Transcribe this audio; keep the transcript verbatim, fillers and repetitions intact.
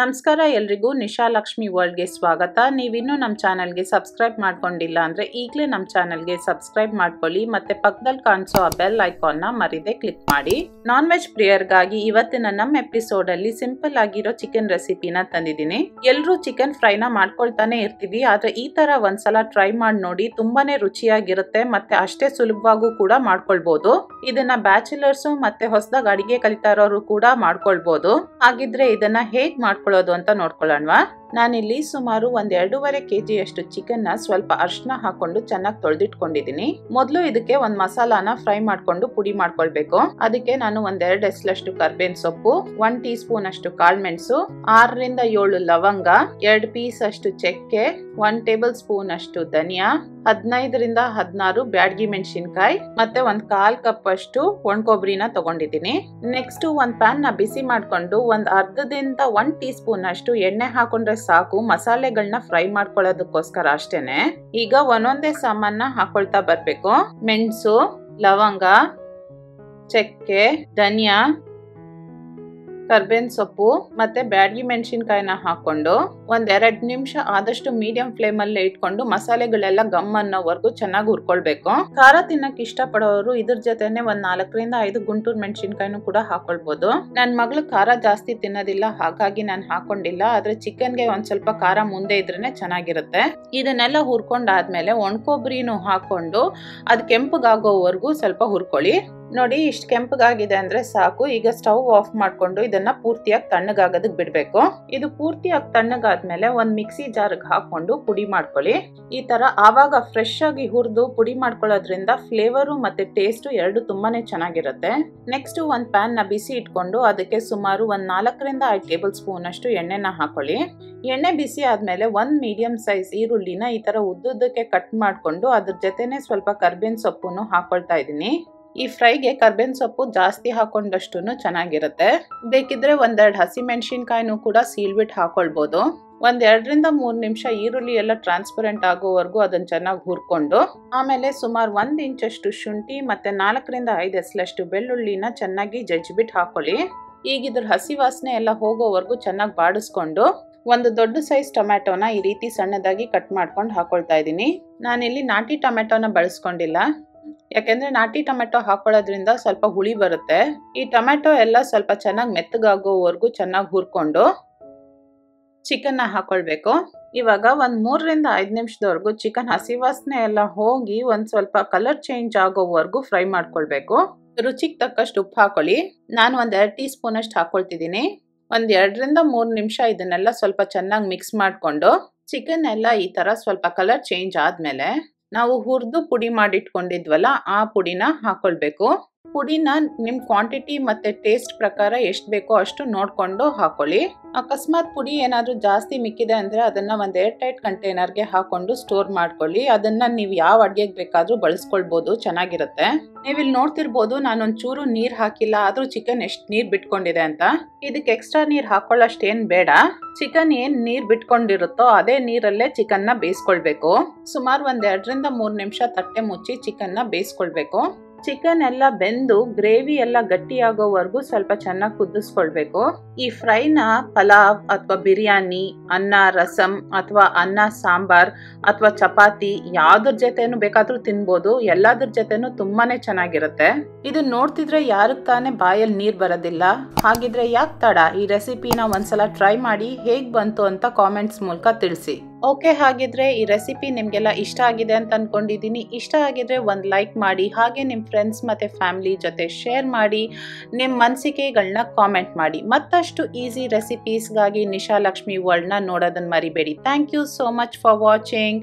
ನಮಸ್ಕಾರ ಎಲ್ರಿಗೂ ನಿಶಾ ಲಕ್ಷ್ಮಿ ವರ್ಲ್ಡ್ ಗೆ ಸ್ವಾಗತ। ನೀವಿನ್ನೂ ನಮ್ಮ ಚಾನೆಲ್ ಗೆ ಸಬ್ಸ್ಕ್ರೈಬ್ ಮಾಡ್ಕೊಂಡಿಲ್ಲ ಅಂದ್ರೆ ಈಗಲೇ ನಮ್ಮ ಚಾನೆಲ್ ಗೆ ಸಬ್ಸ್ಕ್ರೈಬ್ ಮಾಡ್ಕೊಳ್ಳಿ ಮತ್ತೆ ಪಕ್ಕದಲ್ಲಿ ಕಾಣಿಸೋ ಆ ಬೆಲ್ ಐಕಾನ್ ನ ಮರಿದೆ ಕ್ಲಿಕ್ ಮಾಡಿ। ನಾನ್ ವೆಜ್ ಪ್ರಿಯರ್ ಗಾಗಿ ಇವತ್ತಿನ ನಮ್ಮ ಎಪಿಸೋಡ್ ಅಲ್ಲಿ ಸಿಂಪಲ್ ಆಗಿರೋ ಚಿಕನ್ ರೆಸಿಪಿನ ತಂದಿದ್ದೀನಿ। ಎಲ್ಲರೂ ಚಿಕನ್ ಫ್ರೈ ನ ಮಾಡ್ಕೊಳ್ತಾನೆ ಇರ್ತೀವಿ, ಆದ್ರೆ ಈ ತರ ಒಂದ್ಸಲ ಟ್ರೈ ಮಾಡಿ ನೋಡಿ, ತುಂಬಾನೇ ರುಚಿಯಾಗಿರುತ್ತೆ ಮತ್ತೆ ಅಷ್ಟೇ ಸುಲಭವಾಗೂ ಕೂಡ ಮಾಡ್ಕೊಳ್ಳಬಹುದು। ಇದನ್ನ ಬ್ಯಾಚುಲರ್ಸ್ ಮತ್ತೆ ಹೊಸದಾಗಿ ಅಡಿಗೆ ಕಲಿತಾ ಇರೋರು ಕೂಡ ಮಾಡ್ಕೊಳ್ಳಬಹುದು। ಹಾಗಿದ್ರೆ ಇದನ್ನ ಹೇಗ್ ಮಾಡ್ ಅಂತ ನೋಡ್ಕೊಳ್ಳೋಣವಾ। ನಾನಿಲ್ಲಿ ಸುಮಾರು ಒಂದ್ ಎರಡೂವರೆ ಕೆಜಿ ಅಷ್ಟು ಚಿಕನ್ ನ ಸ್ವಲ್ಪ ಅರ್ಶನ ಹಾಕೊಂಡು ಚೆನ್ನಾಗಿ ತೊಳೆದಿಟ್ಕೊಂಡಿದ್ದೀನಿ। ಮೊದಲು ಇದಕ್ಕೆ ಒಂದ್ ಮಸಾಲಾನ ಫ್ರೈ ಮಾಡ್ಕೊಂಡು ಪುಡಿ ಮಾಡ್ಕೊಳ್ಬೇಕು। ಅದಕ್ಕೆ ನಾನು ಒಂದ್ ಎರಡು ಎಸಲಷ್ಟು ಕರ್ಬೇವಿನ ಸೊಪ್ಪು, ಒಂದ್ ಟೀ ಸ್ಪೂನ್ ಅಷ್ಟು ಕಾಳುಮೆಣಸು, ಆರರಿಂದ ಏಳು ಲವಂಗ, ಎರಡು ಪೀಸ್ ಅಷ್ಟು ಚಕ್ಕೆ, ಒಂದ್ ಟೇಬಲ್ ಸ್ಪೂನ್ ಅಷ್ಟು ಧನಿಯಾ, ಹದಿನೈದರಿಂದ ಹದಿನಾರು ಬ್ಯಾಡಗಿ ಮೆಣಸಿನಕಾಯಿ ಮತ್ತೆ ಒಂದ್ ಕಾಲ್ ಕಪ್ ಅಷ್ಟು ಒಣ ಕೊಬ್ಬರಿನ ತಗೊಂಡಿದ್ದೀನಿ। ನೆಕ್ಸ್ಟ್ ಒಂದ್ ಪ್ಯಾನ್ ನ ಬಿಸಿ ಮಾಡ್ಕೊಂಡು ಒಂದ್ ಅರ್ಧದಿಂದ ಒಂದ್ ಟೀ ಸ್ಪೂನ್ ಅಷ್ಟು ಎಣ್ಣೆ ಹಾಕೊಂಡ್ರೆ ಸಾಕು, ಮಸಾಲೆಗಳನ್ನ ಫ್ರೈ ಮಾಡ್ಕೊಳ್ಳೋದಕ್ಕೋಸ್ಕರ ಅಷ್ಟೇನೆ। ಈಗ ಒಂದೊಂದೇ ಸಾಮಾನ ಹಾಕೊಳ್ತಾ ಬರ್ಬೇಕು। ಮೆಣಸು, ಲವಂಗ, ಚಕ್ಕೆ, ಧನಿಯಾ, ಕರ್ಬೇವಿನ ಸೊಪ್ಪು ಮತ್ತೆ ಬ್ಯಾಡಗಿ ಮೆಣಸಿನಕಾಯಿನ ಹಾಕೊಂಡು ಒಂದ್ ಎರಡ್ ನಿಮಿಷ ಆದಷ್ಟು ಮೀಡಿಯಂ ಫ್ಲೇಮ್ ಅಲ್ಲೇ ಇಟ್ಕೊಂಡು ಮಸಾಲೆಗಳೆಲ್ಲ ಗಮ್ ಅನ್ನೋವರೆಗೂ ಚೆನ್ನಾಗಿ ಹುರ್ಕೊಳ್ಬೇಕು। ಖಾರ ತಿನ್ನಕ್ ಇಷ್ಟ ಪಡೋರು ಇದ್ರ ಜೊತೆನೆ ಒಂದ್ ನಾಲ್ಕರಿಂದ ಐದು ಗುಂಟೂರ್ ಮೆಣಸಿನಕಾಯಿನೂ ಕೂಡ ಹಾಕೊಳ್ಬಹುದು। ನನ್ ಮಗಳು ಖಾರ ಜಾಸ್ತಿ ತಿನ್ನೋದಿಲ್ಲ, ಹಾಗಾಗಿ ನಾನು ಹಾಕೊಂಡಿಲ್ಲ, ಆದ್ರೆ ಚಿಕನ್ಗೆ ಒಂದ್ ಸ್ವಲ್ಪ ಖಾರ ಮುಂದೆ ಇದ್ರೇನೆ ಚೆನ್ನಾಗಿರುತ್ತೆ। ಇದನ್ನೆಲ್ಲ ಹುರ್ಕೊಂಡಾದ್ಮೇಲೆ ಒಣ ಕೊಬ್ಬರಿನೂ ಹಾಕೊಂಡು ಅದ್ ಕೆಂಪಗಾಗೋವರೆಗೂ ಸ್ವಲ್ಪ ಹುರ್ಕೊಳ್ಳಿ। ನೋಡಿ, ಇಷ್ಟು ಕೆಂಪಗಾಗಿದೆ ಅಂದ್ರೆ ಸಾಕು। ಈಗ ಸ್ಟವ್ ಆಫ್ ಮಾಡ್ಕೊಂಡು ಇದನ್ನ ಪೂರ್ತಿಯಾಗಿ ತಣ್ಣಗಾಗೋದಕ್ಕೆ ಬಿಡ್ಬೇಕು। ಇದು ಪೂರ್ತಿಯಾಗಿ ತಣ್ಣಗಾದ್ಮೇಲೆ ಒಂದ್ ಮಿಕ್ಸಿ ಜಾರ್ಗೆ ಹಾಕೊಂಡು ಪುಡಿ ಮಾಡ್ಕೊಳ್ಳಿ। ಈ ತರ ಆವಾಗ ಫ್ರೆಶ್ ಆಗಿ ಹುರಿದು ಪುಡಿ ಮಾಡ್ಕೊಳ್ಳೋದ್ರಿಂದ ಫ್ಲೇವರು ಮತ್ತೆ ಟೇಸ್ಟ್ ಎರಡು ತುಂಬಾನೇ ಚೆನ್ನಾಗಿರುತ್ತೆ। ನೆಕ್ಸ್ಟ್ ಒಂದ್ ಪ್ಯಾನ್ ನ ಬಿಸಿ ಇಟ್ಕೊಂಡು ಅದಕ್ಕೆ ಸುಮಾರು ಒಂದ್ ನಾಲ್ಕರಿಂದ ಐದು ಟೇಬಲ್ ಸ್ಪೂನ್ ಅಷ್ಟು ಎಣ್ಣೆನ ಹಾಕೊಳ್ಳಿ। ಎಣ್ಣೆ ಬಿಸಿ ಆದ್ಮೇಲೆ ಒಂದ್ ಮೀಡಿಯಂ ಸೈಜ್ ಈರುಳ್ಳಿನ ಈ ತರ ಉದ್ದುದ್ದಕ್ಕೆ ಕಟ್ ಮಾಡ್ಕೊಂಡು ಅದ್ರ ಜೊತೆನೆ ಸ್ವಲ್ಪ ಕರ್ಬೇವಿನ ಸೊಪ್ಪನ್ನು ಹಾಕೊಳ್ತಾ ಇದ್ದೀನಿ। ಈ ಫ್ರೈಗೆ ಕರ್ಬೇವಿನ ಸೊಪ್ಪು ಜಾಸ್ತಿ ಹಾಕೊಂಡಷ್ಟು ಚೆನ್ನಾಗಿರುತ್ತೆ। ಬೇಕಿದ್ರೆ ಒಂದೆರಡು ಹಸಿ ಮೆಣಸಿನಕಾಯಿನೂ ಕೂಡ ಸೀಳ್ಬಿಟ್ಟು ಹಾಕೊಳ್ಬೋದು। ಒಂದ್ ಎರಡರಿಂದ ಮೂರ್ ನಿಮಿಷ ಈರುಳ್ಳಿ ಎಲ್ಲ ಟ್ರಾನ್ಸ್ಪರೆಂಟ್ ಆಗೋವರೆಗೂ ಅದನ್ನ ಚೆನ್ನಾಗಿ ಹುರ್ಕೊಂಡು ಆಮೇಲೆ ಸುಮಾರು ಒಂದ್ ಇಂಚಷ್ಟು ಶುಂಠಿ ಮತ್ತೆ ನಾಲ್ಕರಿಂದ ಐದು ಎಸಲಷ್ಟು ಬೆಳ್ಳುಳ್ಳಿನ ಚೆನ್ನಾಗಿ ಜಜ್ಜಿಬಿಟ್ಟು ಹಾಕೊಳ್ಳಿ। ಈಗ ಇದ್ರ ಹಸಿ ವಾಸನೆ ಎಲ್ಲ ಹೋಗೋವರೆಗೂ ಚೆನ್ನಾಗಿ ಬಾಡಿಸ್ಕೊಂಡು ಒಂದು ದೊಡ್ಡ ಸೈಜ್ ಟೊಮ್ಯಾಟೋನ ಈ ರೀತಿ ಸಣ್ಣದಾಗಿ ಕಟ್ ಮಾಡ್ಕೊಂಡು ಹಾಕೊಳ್ತಾ ಇದ್ದೀನಿ। ನಾನಿಲ್ಲಿ ನಾಟಿ ಟೊಮ್ಯಾಟೋನ ಬಳಸ್ಕೊಂಡಿಲ್ಲ, ಯಾಕೆಂದ್ರೆ ನಾಟಿ ಟೊಮೆಟೊ ಹಾಕೊಳ್ಳೋದ್ರಿಂದ ಸ್ವಲ್ಪ ಹುಳಿ ಬರುತ್ತೆ। ಈ ಟೊಮೆಟೊ ಎಲ್ಲ ಸ್ವಲ್ಪ ಚೆನ್ನಾಗಿ ಮೆತ್ತಗಾಗೋವರೆಗೂ ಚೆನ್ನಾಗಿ ಹುರ್ಕೊಂಡು ಚಿಕನ್ನ ಹಾಕೊಳ್ಬೇಕು। ಇವಾಗ ಒಂದು ಮೂರರಿಂದ ಐದು ನಿಮಿಷದವರೆಗೂ ಚಿಕನ್ ಹಸಿ ವಾಸನೆ ಎಲ್ಲ ಹೋಗಿ ಒಂದು ಸ್ವಲ್ಪ ಕಲರ್ ಚೇಂಜ್ ಆಗೋವರೆಗೂ ಫ್ರೈ ಮಾಡ್ಕೊಳ್ಬೇಕು। ರುಚಿಗೆ ತಕ್ಕಷ್ಟು ಉಪ್ಪು ಹಾಕೊಳ್ಳಿ, ನಾನು ಒಂದು ಎರಡು ಟೀ ಸ್ಪೂನ್ ಅಷ್ಟು ಹಾಕೊಳ್ತಿದ್ದೀನಿ। ಒಂದು ಎರಡರಿಂದ ಮೂರು ನಿಮಿಷ ಇದನ್ನೆಲ್ಲ ಸ್ವಲ್ಪ ಚೆನ್ನಾಗಿ ಮಿಕ್ಸ್ ಮಾಡಿಕೊಂಡು ಚಿಕನ್ ಎಲ್ಲ ಈ ಥರ ಸ್ವಲ್ಪ ಕಲರ್ ಚೇಂಜ್ ಆದಮೇಲೆ ನಾವು ಹುರಿದು ಪುಡಿ ಮಾಡಿಟ್ಕೊಂಡಿದ್ವಲ್ಲ ಆ ಪುಡಿನ ಹಾಕೊಳ್ಬೇಕು। ಪುಡಿನ ನಿಮ್ಮ ಕ್ವಾಂಟಿಟಿ ಮತ್ತು ಟೇಸ್ಟ್ ಪ್ರಕಾರ ಎಷ್ಟು ಬೇಕೋ ಅಷ್ಟು ನೋಡಿಕೊಂಡು ಹಾಕೊಳ್ಳಿ। ಅಕಸ್ಮಾತ್ ಪುಡಿ ಏನಾದರೂ ಜಾಸ್ತಿ ಮಿಕ್ಕಿದೆ ಅಂದರೆ ಅದನ್ನು ಒಂದು ಏರ್ ಟೈಟ್ ಕಂಟೈನರ್ಗೆ ಹಾಕೊಂಡು ಸ್ಟೋರ್ ಮಾಡ್ಕೊಳ್ಳಿ। ಅದನ್ನು ನೀವು ಯಾವ ಅಡುಗೆಗೆ ಬೇಕಾದರೂ ಬಳಸ್ಕೊಳ್ಬೋದು, ಚೆನ್ನಾಗಿರುತ್ತೆ। ನೀವಿಲ್ಲಿ ನೋಡ್ತಿರ್ಬೋದು ನಾನೊಂದು ಚೂರು ನೀರು ಹಾಕಿಲ್ಲ, ಆದರೂ ಚಿಕನ್ ಎಷ್ಟು ನೀರು ಬಿಟ್ಕೊಂಡಿದೆ ಅಂತ। ಇದಕ್ಕೆ ಎಕ್ಸ್ಟ್ರಾ ನೀರು ಹಾಕೊಳ್ಳೋಷ್ಟೇನು ಬೇಡ, ಚಿಕನ್ ಏನು ನೀರು ಬಿಟ್ಕೊಂಡಿರುತ್ತೋ ಅದೇ ನೀರಲ್ಲೇ ಚಿಕನ್ನ ಬೇಯಿಸ್ಕೊಳ್ಬೇಕು। ಸುಮಾರು ಒಂದು ಎರಡರಿಂದ ಮೂರು ನಿಮಿಷ ತಟ್ಟೆ ಮುಚ್ಚಿ ಚಿಕನ್ನ ಬೇಯಿಸ್ಕೊಳ್ಬೇಕು। ಚಿಕನ್ ಎಲ್ಲ ಬೆಂದು ಗ್ರೇವಿ ಎಲ್ಲ ಗಟ್ಟಿಯಾಗೋವರೆಗೂ ಸ್ವಲ್ಪ ಚೆನ್ನಾಗಿ ಕುದಿಸ್ಕೊಳ್ಬೇಕು। ಈ ಫ್ರೈನ ಪಲಾವ್ ಅಥವಾ ಬಿರಿಯಾನಿ, ಅನ್ನ ರಸಂ ಅಥವಾ ಅನ್ನ ಸಾಂಬಾರ್ ಅಥವಾ ಚಪಾತಿ ಯಾವ್ದ್ರ ಜೊತೆನೂ ಬೇಕಾದ್ರೂ ತಿನ್ಬೋದು, ಎಲ್ಲದ್ರ ಜೊತೆನೂ ತುಂಬಾನೇ ಚೆನ್ನಾಗಿರುತ್ತೆ। ಇದನ್ನ ನೋಡ್ತಿದ್ರೆ ಯಾರಕ್ ತಾನೇ ಬಾಯಲ್ಲಿ ನೀರ್ ಬರೋದಿಲ್ಲ? ಹಾಗಿದ್ರೆ ಯಾಕೆ ತಡ, ಈ ರೆಸಿಪಿನ ಒಂದ್ಸಲ ಟ್ರೈ ಮಾಡಿ ಹೇಗ್ ಬಂತು ಅಂತ ಕಾಮೆಂಟ್ಸ್ ಮೂಲಕ ತಿಳಿಸಿ। ಓಕೆ, ಹಾಗಿದ್ರೆ ಈ ರೆಸಿಪಿ ನಿಮಗೆಲ್ಲ ಇಷ್ಟ ಆಗಿದೆ ಅಂತ ಅಂದ್ಕೊಂಡಿದ್ದೀನಿ। ಇಷ್ಟ ಆಗಿದ್ರೆ ಒಂದು ಲೈಕ್ ಮಾಡಿ, ಹಾಗೆ ನಿಮ್ಮ ಫ್ರೆಂಡ್ಸ್ ಮತ್ತು ಫ್ಯಾಮಿಲಿ ಜೊತೆ ಶೇರ್ ಮಾಡಿ, ನಿಮ್ಮ ಮನಸ್ಸಿಗೆಗಳನ್ನ ಕಾಮೆಂಟ್ ಮಾಡಿ। ಮತ್ತಷ್ಟು ಈಸಿ ರೆಸಿಪೀಸ್ಗಾಗಿ ನಿಶಾ ಲಕ್ಷ್ಮಿ ವರ್ಲ್ಡ್ನ ನೋಡೋದನ್ನು ಮರಿಬೇಡಿ। Thank you so much for watching.